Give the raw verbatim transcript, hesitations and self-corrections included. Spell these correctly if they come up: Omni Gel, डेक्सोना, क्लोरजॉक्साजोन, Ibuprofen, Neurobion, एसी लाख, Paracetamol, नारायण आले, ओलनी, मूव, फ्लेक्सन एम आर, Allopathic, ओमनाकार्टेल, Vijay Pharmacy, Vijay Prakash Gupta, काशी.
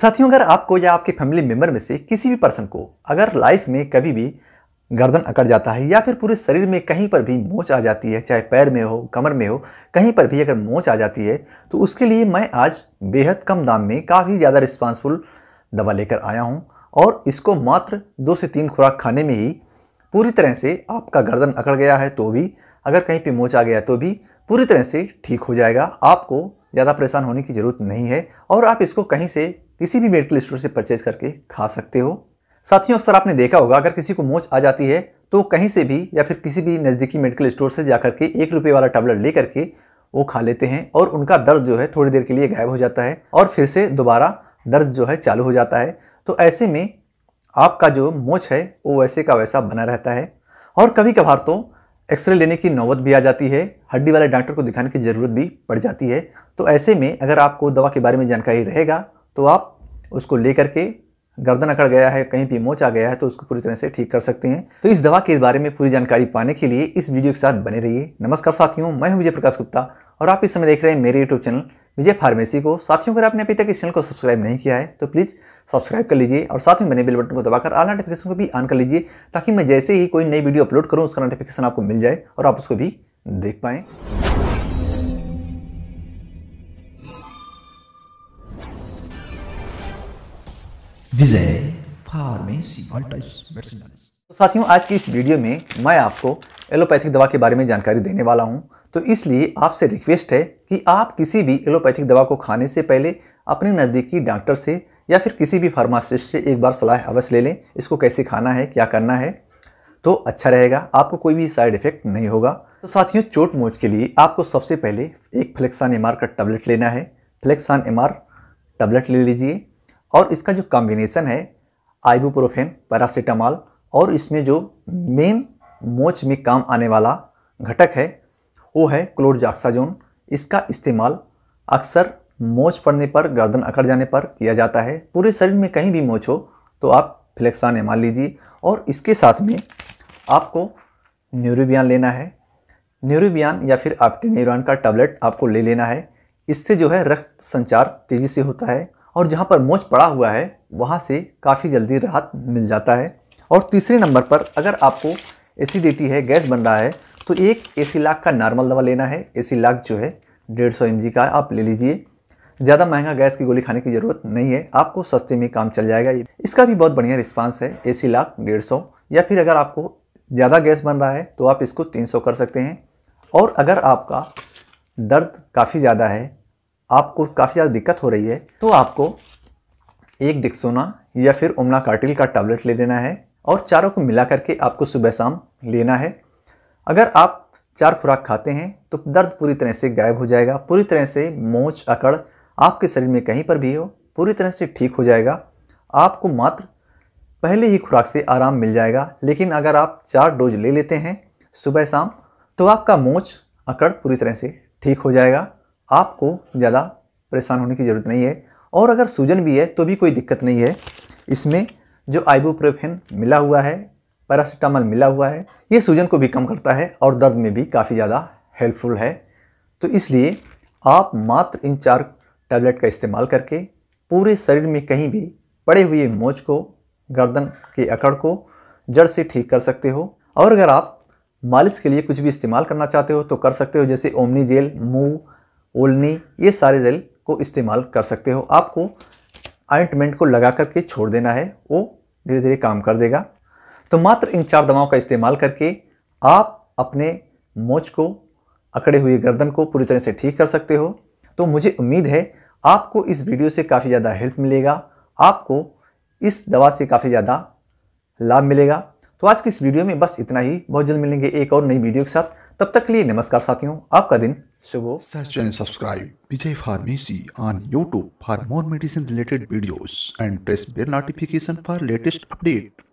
साथियों, अगर आपको या आपके फैमिली मेम्बर में से किसी भी पर्सन को अगर लाइफ में कभी भी गर्दन अकड़ जाता है या फिर पूरे शरीर में कहीं पर भी मोच आ जाती है, चाहे पैर में हो, कमर में हो, कहीं पर भी अगर मोच आ जाती है, तो उसके लिए मैं आज बेहद कम दाम में काफ़ी ज़्यादा रिस्पांसफुल दवा लेकर आया हूं और इसको मात्र दो से तीन खुराक खाने में ही पूरी तरह से आपका गर्दन अकड़ गया है तो भी, अगर कहीं पर मोच आ गया तो भी पूरी तरह से ठीक हो जाएगा। आपको ज़्यादा परेशान होने की ज़रूरत नहीं है और आप इसको कहीं से किसी भी मेडिकल स्टोर से परचेज करके खा सकते हो। साथियों, अक्सर आपने देखा होगा अगर किसी को मोच आ जाती है तो कहीं से भी या फिर किसी भी नज़दीकी मेडिकल स्टोर से जाकर के एक रुपये वाला टैबलेट ले करके वो खा लेते हैं और उनका दर्द जो है थोड़ी देर के लिए गायब हो जाता है और फिर से दोबारा दर्द जो है चालू हो जाता है। तो ऐसे में आपका जो मोच है वो वैसे का वैसा बना रहता है और कभी कभार तो एक्सरे लेने की नौबत भी आ जाती है, हड्डी वाले डॉक्टर को दिखाने की ज़रूरत भी पड़ जाती है। तो ऐसे में अगर आपको दवा के बारे में जानकारी रहेगा तो आप उसको ले करके गर्दन अकड़ गया है, कहीं भी मोच आ गया है तो उसको पूरी तरह से ठीक कर सकते हैं। तो इस दवा के बारे में पूरी जानकारी पाने के लिए इस वीडियो के साथ बने रहिए। नमस्कार साथियों, मैं हूं विजय प्रकाश गुप्ता और आप इस समय देख रहे हैं मेरे यूट्यूब चैनल विजय फार्मेसी को। साथियों, अगर आपने अभी तक इस चैनल को सब्सक्राइब नहीं किया है तो प्लीज़ सब्सक्राइब कर लीजिए और साथ में बने बेल बटन को दबाकर ऑल नोटिफिकेशन को भी ऑन कर लीजिए ताकि मैं जैसे ही कोई नई वीडियो अपलोड करूँ उसका नोटिफिकेशन आपको मिल जाए और आप उसको भी देख पाएँ। विजय फार्मेसी। तो साथियों, आज की इस वीडियो में मैं आपको एलोपैथिक दवा के बारे में जानकारी देने वाला हूं, तो इसलिए आपसे रिक्वेस्ट है कि आप किसी भी एलोपैथिक दवा को खाने से पहले अपने नज़दीकी डॉक्टर से या फिर किसी भी फार्मासिस्ट से एक बार सलाह अवश्य ले लें, इसको कैसे खाना है, क्या करना है, तो अच्छा रहेगा, आपको कोई भी साइड इफेक्ट नहीं होगा। तो साथियों, चोट मोच के लिए आपको सबसे पहले एक फ्लेक्सन एम आर का टैबलेट लेना है। फ्लेक्सन एम आर टैबलेट ले लीजिए और इसका जो कॉम्बिनेशन है आइबुप्रोफेन, पैरासीटामॉल और इसमें जो मेन मोच में काम आने वाला घटक है वो है क्लोरजॉक्साजोन। इसका इस्तेमाल अक्सर मोच पड़ने पर, गर्दन अकड़ जाने पर किया जाता है। पूरे शरीर में कहीं भी मोच हो तो आप फ्लेक्सन एम आर लीजिए और इसके साथ में आपको न्यूरोबियन लेना है। न्यूरोबियन या फिर आपके न्यूरॉन का टैबलेट आपको ले लेना है। इससे जो है रक्त संचार तेज़ी से होता है और जहाँ पर मोच पड़ा हुआ है वहाँ से काफ़ी जल्दी राहत मिल जाता है। और तीसरे नंबर पर अगर आपको एसिडिटी है, गैस बन रहा है, तो एक एसी लाख का नॉर्मल दवा लेना है। एसी लाख जो है डेढ़ सौ एम जी का आप ले लीजिए। ज़्यादा महंगा गैस की गोली खाने की ज़रूरत नहीं है, आपको सस्ते में काम चल जाएगा। इसका भी बहुत बढ़िया रिस्पांस है, एसी लाख डेढ़ सौ। या फिर अगर आपको ज़्यादा गैस बन रहा है तो आप इसको तीन सौ कर सकते हैं। और अगर आपका दर्द काफ़ी ज़्यादा है, आपको काफ़ी ज़्यादा दिक्कत हो रही है, तो आपको एक डेक्सोना या फिर ओमनाकार्टेल का टैबलेट ले लेना है और चारों को मिला करके आपको सुबह शाम लेना है। अगर आप चार खुराक खाते हैं तो दर्द पूरी तरह से गायब हो जाएगा। पूरी तरह से मोच अकड़ आपके शरीर में कहीं पर भी हो पूरी तरह से ठीक हो जाएगा। आपको मात्र पहले ही खुराक से आराम मिल जाएगा। लेकिन अगर आप चार डोज ले लेते हैं सुबह शाम तो आपका मोच अकड़ पूरी तरह से ठीक हो जाएगा। आपको ज़्यादा परेशान होने की ज़रूरत नहीं है और अगर सूजन भी है तो भी कोई दिक्कत नहीं है। इसमें जो आइबुप्रोफेन मिला हुआ है, पैरासीटामॉल मिला हुआ है, ये सूजन को भी कम करता है और दर्द में भी काफ़ी ज़्यादा हेल्पफुल है। तो इसलिए आप मात्र इन चार टैबलेट का इस्तेमाल करके पूरे शरीर में कहीं भी पड़े हुए मोच को, गर्दन के अकड़ को जड़ से ठीक कर सकते हो। और अगर आप मालिश के लिए कुछ भी इस्तेमाल करना चाहते हो तो कर सकते हो, जैसे ओमनी जेल, मूव, ओलनी, ये सारे जेल को इस्तेमाल कर सकते हो। आपको ऑइंटमेंट को लगा करके छोड़ देना है, वो धीरे धीरे काम कर देगा। तो मात्र इन चार दवाओं का इस्तेमाल करके आप अपने मोच को, अकड़े हुए गर्दन को पूरी तरह से ठीक कर सकते हो। तो मुझे उम्मीद है आपको इस वीडियो से काफ़ी ज़्यादा हेल्प मिलेगा, आपको इस दवा से काफ़ी ज़्यादा लाभ मिलेगा। तो आज की इस वीडियो में बस इतना ही। बहुत जल्द मिलेंगे एक और नई वीडियो के साथ, तब तक के लिए नमस्कार साथियों, आपका दिन Search and subscribe Vijay Pharmacy on YouTube for more medicine related videos and press bell notification for latest update.